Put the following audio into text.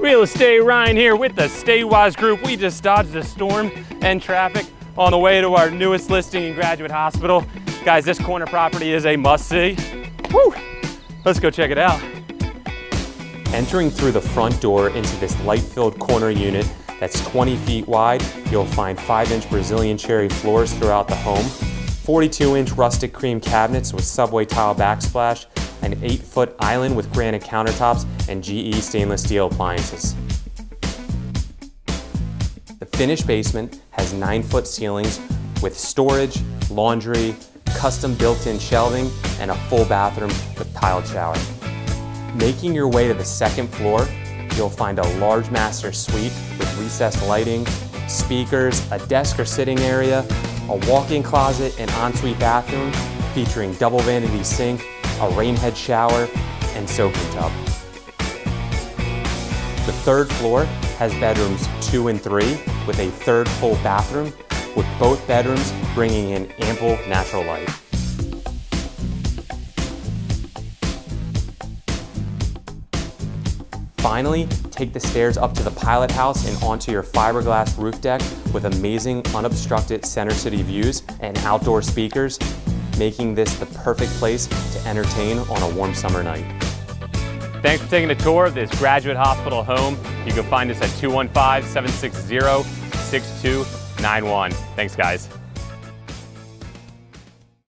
Real Estate Ryan here with the Stawasz Group. We just dodged a storm and traffic on the way to our newest listing in Graduate Hospital. Guys, this corner property is a must-see. Woo! Let's go check it out. Entering through the front door into this light-filled corner unit that's 20 feet wide, you'll find 5-inch Brazilian cherry floors throughout the home, 42-inch rustic cream cabinets with subway tile backsplash, an 8-foot island with granite countertops and GE stainless steel appliances. The finished basement has 9-foot ceilings with storage, laundry, custom built-in shelving, and a full bathroom with tiled shower. Making your way to the second floor, you'll find a large master suite with recessed lighting, speakers, a desk or sitting area, a walk-in closet and ensuite bathroom featuring double vanity sink, a rainhead shower, and soaking tub. The third floor has bedrooms 2 and 3 with a third full bathroom, with both bedrooms bringing in ample natural light. Finally, take the stairs up to the pilot house and onto your fiberglass roof deck with amazing unobstructed Center City views and outdoor speakers, making this the perfect place to entertain on a warm summer night. Thanks for taking a tour of this Graduate Hospital home. You can find us at 215-760-6291. Thanks, guys.